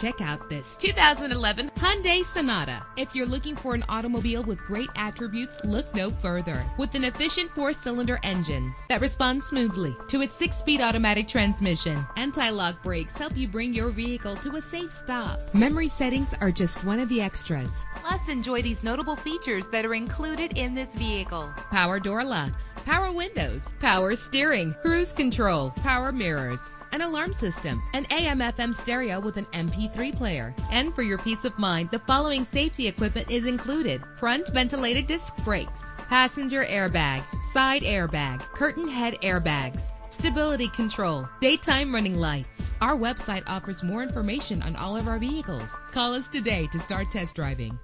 Check out this 2011 Hyundai Sonata. If you're looking for an automobile with great attributes, look no further. With an efficient 4-cylinder engine that responds smoothly to its 6-speed automatic transmission, anti-lock brakes help you bring your vehicle to a safe stop. Memory settings are just one of the extras. Plus, enjoy these notable features that are included in this vehicle: power door locks, power windows, power steering, cruise control, power mirrors, an alarm system, an AM/FM stereo with an MP3 player. And for your peace of mind, the following safety equipment is included: front ventilated disc brakes, passenger airbag, side airbag, curtain head airbags, stability control, daytime running lights. Our website offers more information on all of our vehicles. Call us today to start test driving.